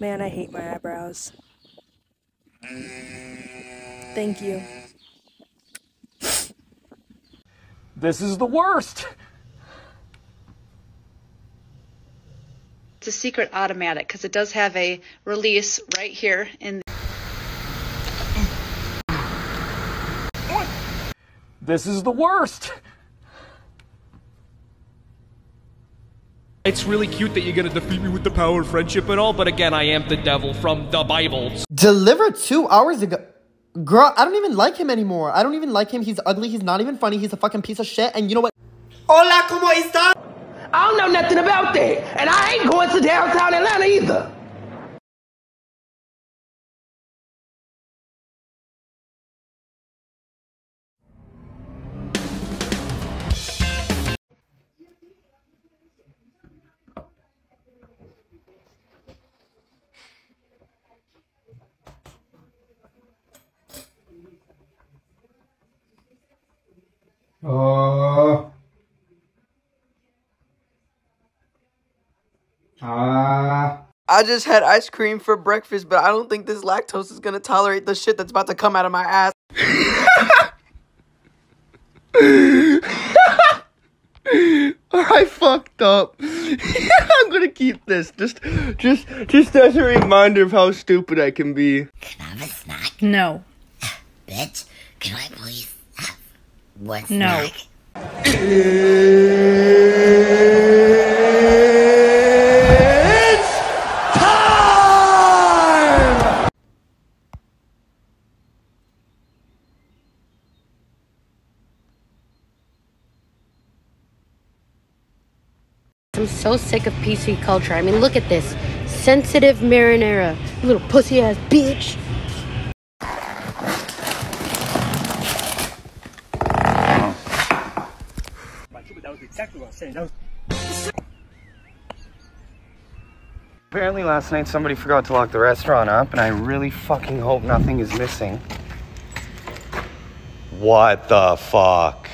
Man, I hate my eyebrows. Thank you. This is the worst! It's a secret automatic because it does have a release right here in the... This is the worst! It's really cute that you're gonna defeat me with the power of friendship and all, but again, I am the devil from the Bible. Delivered 2 hours ago. Girl, I don't even like him anymore. I don't even like him. He's ugly. He's not even funny. He's a fucking piece of shit. And you know what? Hola, ¿cómo estás? I don't know nothing about that. And I ain't going to downtown Atlanta either. I just had ice cream for breakfast, but I don't think this lactose is gonna tolerate the shit that's about to come out of my ass. I fucked up. I'm gonna keep this just as a reminder of how stupid I can be. Can I have a snack? No. Bitch, can I please? What's no. It's time! I'm so sick of PC culture. I mean, look at this. Sensitive marinara. You little pussy ass bitch. Exactly what I'm saying. Apparently last night somebody forgot to lock the restaurant up, and I really fucking hope nothing is missing. What the fuck?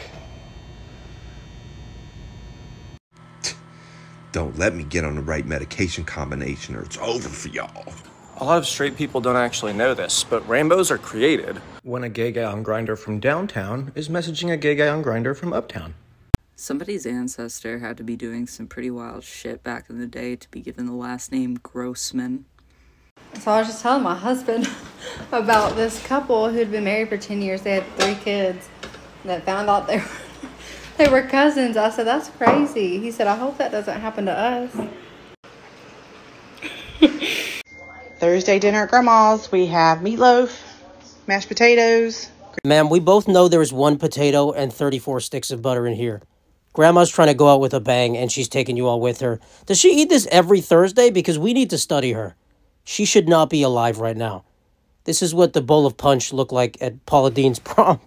Don't let me get on the right medication combination or it's over for y'all. A lot of straight people don't actually know this, but rainbows are created when a gay guy on Grindr from downtown is messaging a gay guy on Grindr from uptown. Somebody's ancestor had to be doing some pretty wild shit back in the day to be given the last name Grossman. So I was just telling my husband about this couple who'd been married for 10 years. They had 3 kids that found out they were cousins. I said, that's crazy. He said, I hope that doesn't happen to us. Thursday dinner at Grandma's, we have meatloaf, mashed potatoes. Ma'am, we both know there is 1 potato and 34 sticks of butter in here. Grandma's trying to go out with a bang, and she's taking you all with her. Does she eat this every Thursday? Because we need to study her. She should not be alive right now. This is what the bowl of punch looked like at Paula Dean's prom.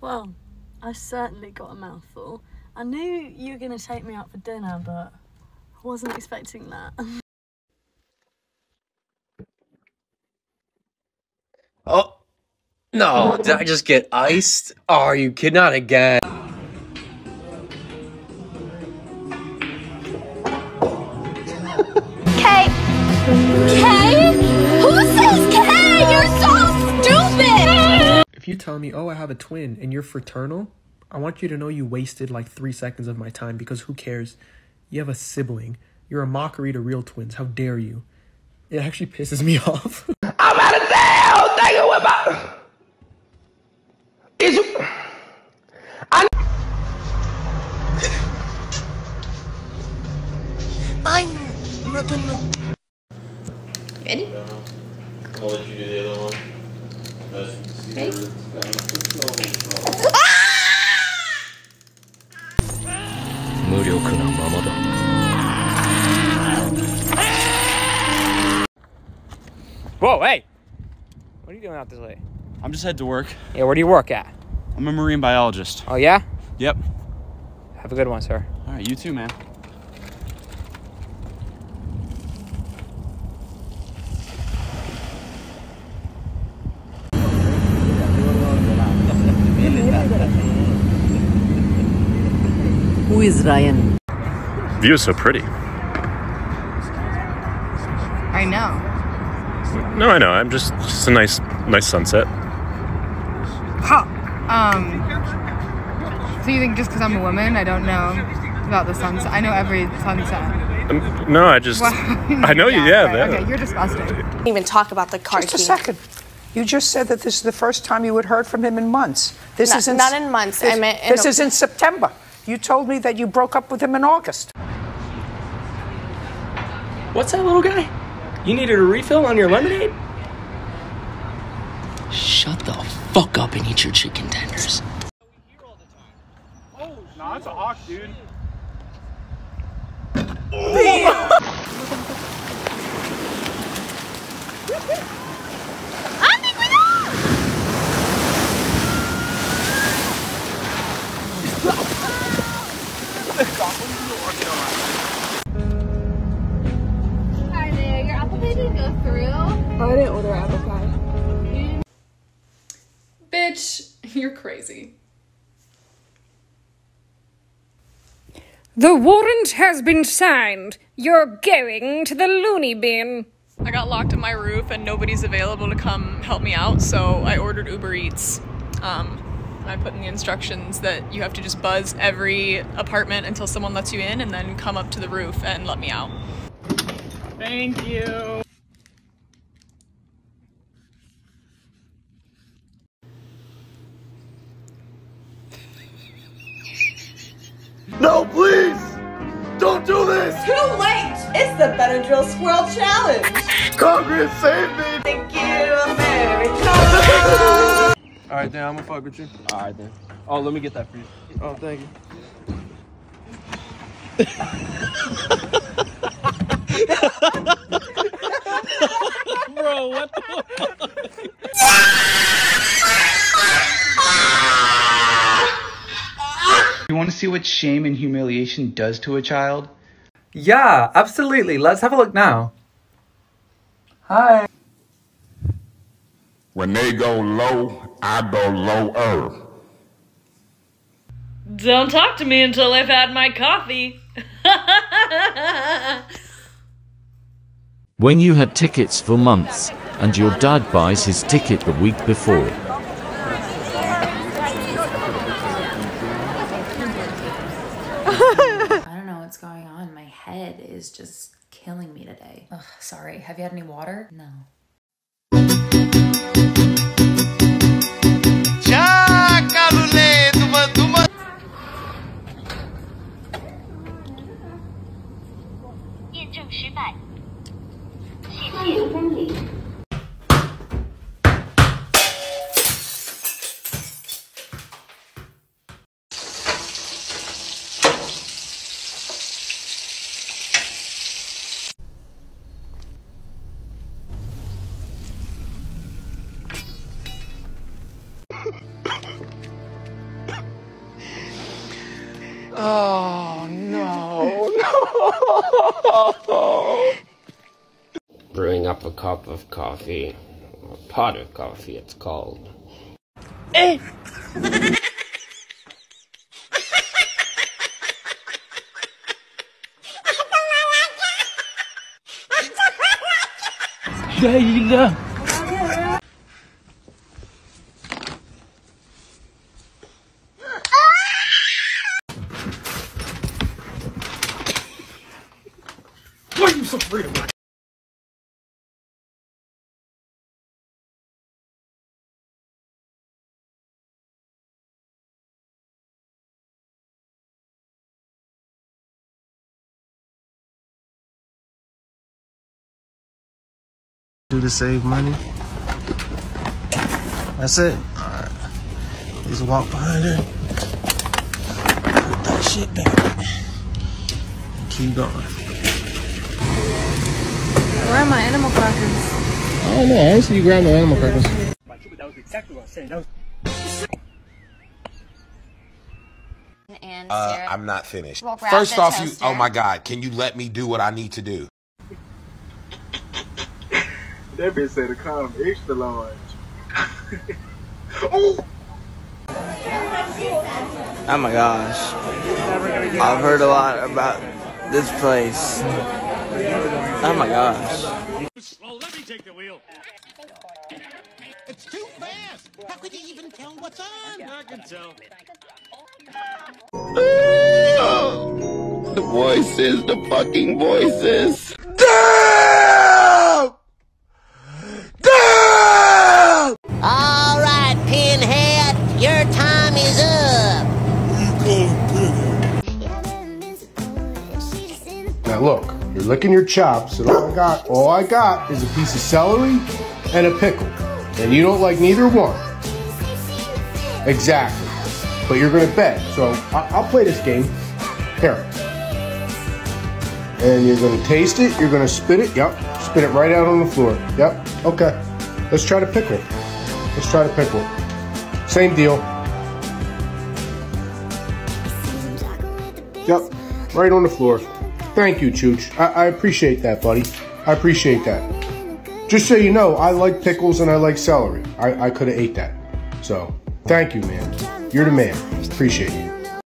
Well, I certainly got a mouthful. I knew you were going to take me out for dinner, but I wasn't expecting that. Oh, no, did I just get iced? Oh, are you kidding? Not again. You tell me, oh, I have a twin and you're fraternal, I want you to know you wasted like 3 seconds of my time, because who cares? You have a sibling. You're a mockery to real twins. How dare you? It actually pisses me off. I'm out of town thinking about is I'm not gonna... Ready? I'll let you do the other one. Okay. Whoa, hey! What are you doing out this way? I'm just headed to work. Yeah, where do you work at? I'm a marine biologist. Oh, yeah? Yep. Have a good one, sir. All right, you too, man. Who is Ryan? View is so pretty. I know. No, I know. I'm just a nice sunset. Huh. So you think just because I'm a woman, I don't know about the sunset? I know every sunset. No, I just... Well, I know you, yeah. Right. Okay, you're disgusting. I didn't even talk about the car. Just a second. You just said that this is the first time you had heard from him in months. This is not in months. I meant in... This is in September. You told me that you broke up with him in August. What's that, little guy? You needed a refill on your lemonade? Shut the fuck up and eat your chicken tenders. Oh, nah, that's an awk, dude. Hi there, your apple pie didn't go through. Oh, I didn't order apple pie. Bitch, you're crazy. The warrant has been signed. You're going to the loony bin. I got locked at my roof and nobody's available to come help me out, so I ordered Uber Eats. I put in the instructions that you have to just buzz every apartment until someone lets you in and then come up to the roof and let me out. Thank you. No, please! Don't do this! Too late! It's the Benadryl Squirrel Challenge! Congress, save me! Thank you, America! All right, then, I'm gonna fuck with you. All right, then. Oh, let me get that for you. Oh, thank you. Bro, what the fuck? You want to see what shame and humiliation does to a child? Yeah, absolutely. Let's have a look now. Hi. When they go low, I go lower. Don't talk to me until I've had my coffee. When you had tickets for months, and your dad buys his ticket the week before. I don't know what's going on. My head is just killing me today. Ugh, sorry, have you had any water? No. Oh, no, no. Brewing up a cup of coffee, or a pot of coffee, it's called. Hey! Do to save money. That's it. Alright. Just walk behind her. Put that shit back. Keep going. Where are my animal crackers? I don't know. I didn't see you grab no animal crackers. That was exactly what I was saying. And I'm not finished. Well, first off, you... Oh my God. Can you let me do what I need to do? That bitch said to come extra large. Oh! Oh my gosh. I've heard a lot about this place. Oh my gosh. take the wheel. It's too fast. How could you even tell what's on? I can tell. The voices, the fucking voices. Damn! Damn! All right, Pinhead, your time is up. Now look, you're licking your chops, and all I got is a piece of celery and a pickle, and you don't like neither one. Exactly. But you're gonna bet, so I'll play this game. Here. And you're gonna taste it, you're gonna spit it, yep. Spit it right out on the floor, yep, okay. Let's try to pickle. Let's try to pickle. Same deal. Yep, right on the floor. Thank you, Chooch. I appreciate that, buddy. I appreciate that. Just so you know, I like pickles and I like celery. I could've ate that, so thank you, man. You're the man. Appreciate it.